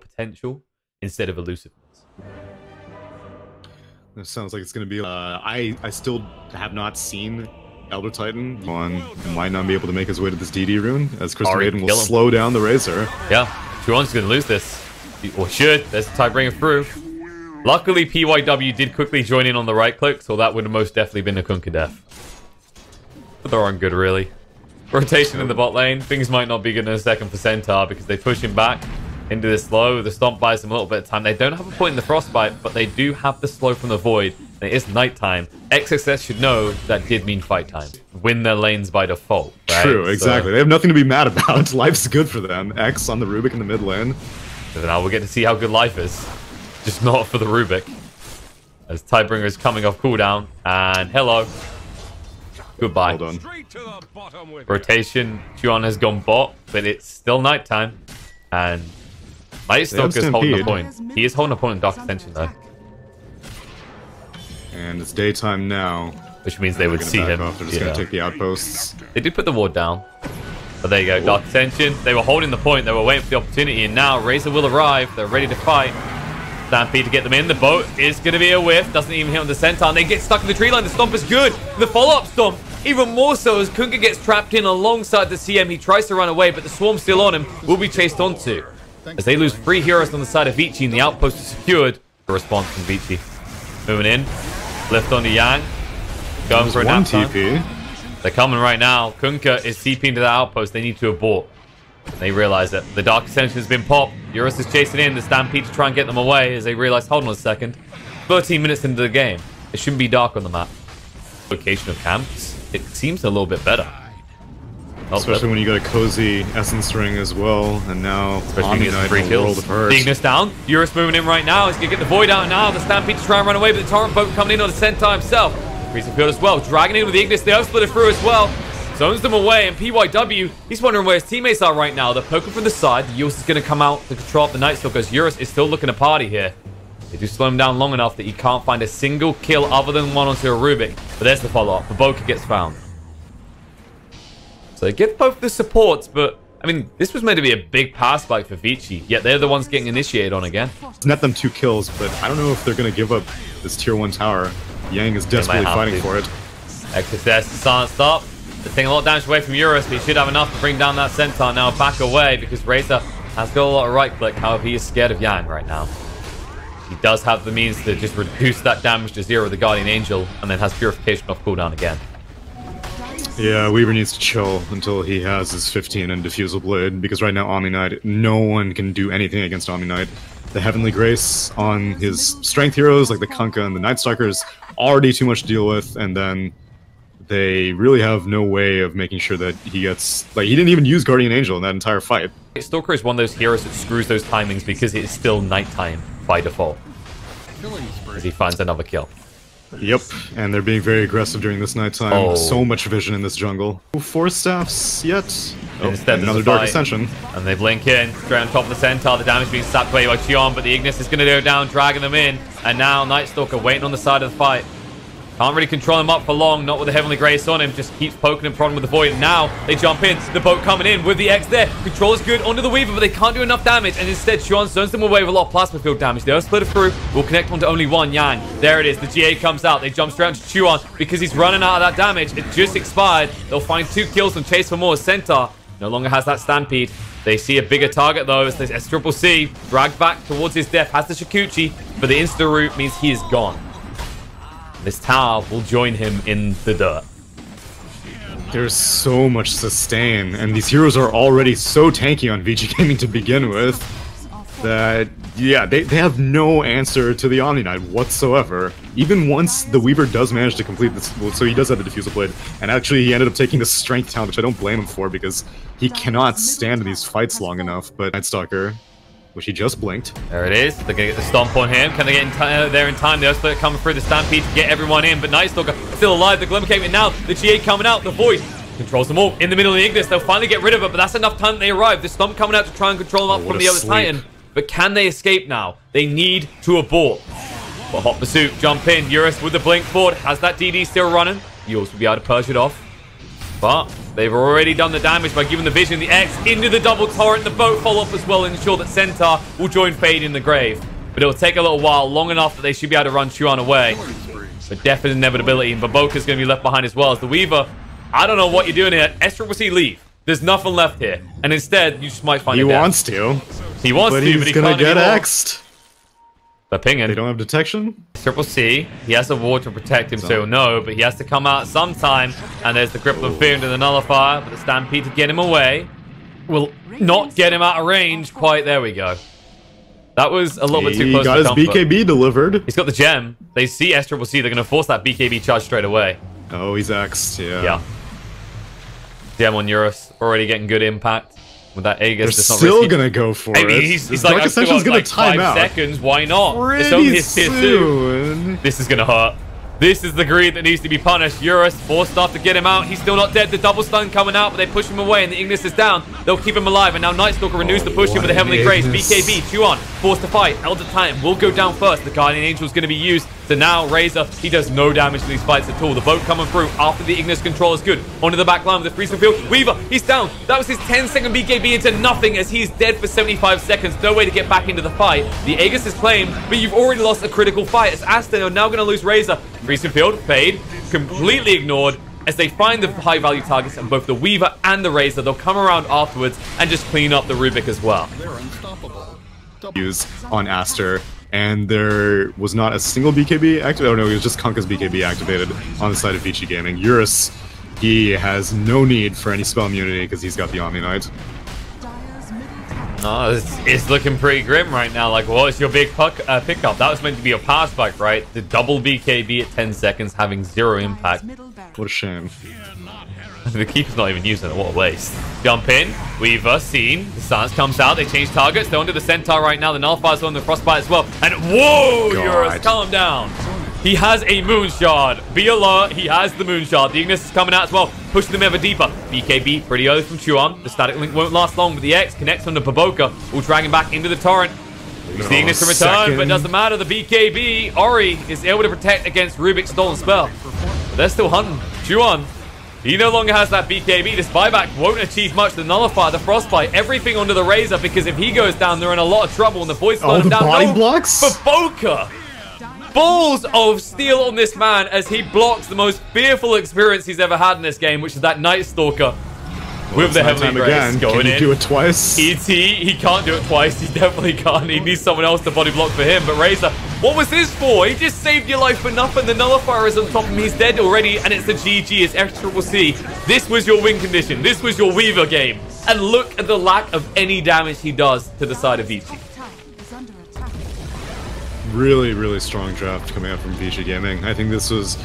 potential instead of elusiveness. It sounds like it's going to be... I still have not seen Elder Titan. Chuan might not be able to make his way to this DD rune, as Crystal Maiden will slow down the Razor. Yeah, Chuan's going to lose this. Or should. There's the Tidebringer through. Luckily, PYW did quickly join in on the right click, so that would have most definitely been a Kunkka death. But they're on good, really. Rotation in the bot lane. Things might not be good in a second for Centaur because they push him back into this slow. The stomp buys them a little bit of time. They don't have a point in the Frostbite, but they do have the slow from the Void. And it is nighttime. XXS should know that did mean fight time. Win their lanes by default, right? True, exactly. So, they have nothing to be mad about. Life's good for them. X on the Rubick in the mid lane. So now we'll get to see how good life is. Just not for the Rubick. As Tidebringer is coming off cooldown. And hello. Goodbye. Well done. Rotation. Chuan has gone bot, but it's still nighttime. And Lightstalker is holding a point. He is holding a point in Dark Ascension, though. And it's daytime now. Which means they would see him. Off. They're just going to take the outposts. They did put the ward down. But there you go. Dark Ascension. They were holding the point. They were waiting for the opportunity. And now Razor will arrive. They're ready to fight. Stampede to get them in. The boat is going to be a whiff. Doesn't even hit on the Centaur. And they get stuck in the tree line. The stomp is good. The follow-up stomp. Even more so as Kunkka gets trapped in alongside the CM. He tries to run away, but the swarm's still on him. Will be chased onto. As they lose 3 heroes on the side of Vici, and the outpost is secured. The response from Vici. Moving in. Left onto Yang. Going for a nap TP. They're coming right now. Kunkka is TPing to the outpost. They need to abort. They realize that the Dark Ascension has been popped. Eurus is chasing in. The Stampede to try and get them away as they realize, hold on a second. 13 minutes into the game. It shouldn't be dark on the map. Location of camps. It seems a little bit better. Especially when you got a cozy essence ring as well, and now Omni Knight will roll the first. Ignis down. Eurus moving in right now. He's going to get the Void out now. The Stampede to try and run away, but the Torrent boat coming in on the Centaur himself. Freezing Field as well. Dragging in with the Ignis. They are split it through as well. Zones them away, and PYW, he's wondering where his teammates are right now. They're poking from the side. The Eurus is going to come out to control up the Nightstalker because Eurus is still looking to party here. They do slow him down long enough that he can't find a single kill other than one onto a Rubick. But there's the follow-up. The Bokeh gets found. So they give both the supports, but I mean, this was meant to be a big pass spike for Vici, yet they're the ones getting initiated on again. Net them 2 kills, but I don't know if they're going to give up this tier 1 tower. Yang is desperately fighting for it. XXS silenced up. They're taking a lot of damage away from Eurus, but he should have enough to bring down that Centaur. Now back away because Razor has got a lot of right click. However, he is scared of Yang right now. He does have the means to just reduce that damage to 0 with the Guardian Angel, and then has Purification off cooldown again. Yeah, Weaver needs to chill until he has his 15 and Diffusal Blade, because right now Omni Knight, no one can do anything against Omni Knight. The Heavenly Grace on his strength heroes, like the Kunkka and the Nightstalkers, already too much to deal with, and then they really have no way of making sure that he gets... Like, he didn't even use Guardian Angel in that entire fight. Stalker is one of those heroes that screws those timings because it is still nighttime by default. As he finds another kill. Yep, and they're being very aggressive during this nighttime. Oh. So much vision in this jungle. 4 staffs yet. Oh, another Dark Ascension. And they blink in. Straight on top of the Centaur. The damage being sapped away by Chuan, but the Ignis is going to go down, dragging them in. And now Nightstalker waiting on the side of the fight. Can't really control him up for long, not with the Heavenly Grace on him. Just keeps poking and prodding with the Void. And now they jump in. The boat coming in with the X there. Control is good onto the Weaver, but they can't do enough damage. And instead, Chuan zones them away with a lot of plasma field damage. They'll split it through. We'll connect onto only one Yang. There it is. The GA comes out. They jump straight onto Chuan because he's running out of that damage. It just expired. They'll find 2 kills and chase for more. Centaur no longer has that Stampede. They see a bigger target, though, as this Triple C dragged back towards his death. Has the Shikuchi, but the insta-root means he is gone. This tower will join him in the dirt. There's so much sustain, and these heroes are already so tanky on VG Gaming to begin with that, yeah, they have no answer to the Omni Knight whatsoever. Even once the Weaver does manage to complete this, so he does have the Diffusal Blade, and actually he ended up taking the Strength Town, which I don't blame him for because he cannot stand in these fights long enough, but Nightstalker... which he just blinked. There it is. They're going to get the stomp on him. Can they get in there in time? The Earthsplit coming through the Stampede to get everyone in. But Nightstalker still alive. The Glimmer came in now. The GA coming out. The Void controls them all. In the middle of the Ignis. They'll finally get rid of it. But that's enough time that they arrive. The stomp coming out to try and control them up from the other Titan. But can they escape now? They need to abort. But Hot Pursuit jump in. Eurus with the blink forward. Has that DD still running? Eurus will be able to purge it off. But They've already done the damage by giving the Vision the X into the double Torrent. The boat follow up as well, ensure that Centaur will join Fade in the grave. But it'll take a little while, long enough that they should be able to run Chuan away. But definite inevitability, and Bokeh's going to be left behind as well. As the Weaver, I don't know what you're doing here. Ezreal, will see leave? There's nothing left here. And instead, you just might find He wants to, but he can't get X'd. They're pinging. They don't have detection. Triple C. He has a ward to protect him, so he'll know, but he has to come out sometime. And there's the Grip of Fear into the Nullifier, but the Stampede to get him away will not get him out of range. Quite, there we go. That was a little bit too close. He got his BKB delivered. He's got the gem. They see S Triple C. They're going to force that BKB charge straight away. Oh, he's axed. Yeah. Yeah. Gem on Eurus. Already getting good impact with that Aegis. They're still going to go for it. I mean, he's like, Dark Ascension's going to time out. 5 seconds. Why not? Pretty soon. This is going to hurt. This is the greed that needs to be punished. Eurus forced off to get him out. He's still not dead. The double stun coming out, but they push him away, and the Ignis is down. They'll keep him alive, and now Nightstalker renews the push in with the Heavenly Grace. BKB, Chuan, forced to fight. Elder Titan will go down first. The Guardian Angel is going to be used. So now Razor, he does no damage to these fights at all. The boat coming through after the Ignis control is good. Onto the back line with the Freezing Field. Weaver, he's down. That was his 10-second BKB into nothing as he's dead for 75 seconds. No way to get back into the fight. The Aegis is claimed, but you've already lost a critical fight as Aston are now going to lose Razor. Freezing Field, Fade, completely ignored as they find the high-value targets on both the Weaver and the Razor. They'll come around afterwards and just clean up the Rubick as well. They're unstoppable. Use on Aster, and there was not a single BKB activated. Oh no, it was just Kunkka's BKB activated on the side of VG Gaming. Eurus, he has no need for any spell immunity because he's got the Omni Knight. Oh, it's looking pretty grim right now. Like, well, it's your big pickup. That was meant to be a pass back, right? The double BKB at 10 seconds, having zero impact. What a shame. The keeper's not even using it. What a waste. Jump in. Weaver, seen. The silence comes out. They change targets. They're under the Centaur right now. The Nullifier's on the Frostbite as well. And whoa, Eurus, calm down. He has a Moon Shard. Be alert, he has the Moon Shard. The Ignis is coming out as well, pushing them ever deeper. BKB, pretty early from Chuan. The static link won't last long, but the X connects on the Bokeh. Will drag him back into the Torrent. It's the Ignis to return, but it doesn't matter. The BKB, Ori, is able to protect against Rubick's stolen spell. But they're still hunting. Chuan, he no longer has that BKB. This buyback won't achieve much. The Nullifier, the Frostbite, everything under the Razor, because if he goes down, they're in a lot of trouble, and the Void's slowing him down. Body blocks? For Bokeh! Balls of steel on this man as he blocks the most fearful experience he's ever had in this game, which is that Nightstalker with the Heavenly Grace going in. Can he do it twice? ET, he can't do it twice. He definitely can't. He needs someone else to body block for him. But Razor, what was this for? He just saved your life for nothing. The Nullifier is on top of him. He's dead already, and it's a GG. It's XCCC. This was your win condition. This was your Weaver game. And look at the lack of any damage he does to the side of Vici. Really, really strong draft coming out from VG Gaming. I think this was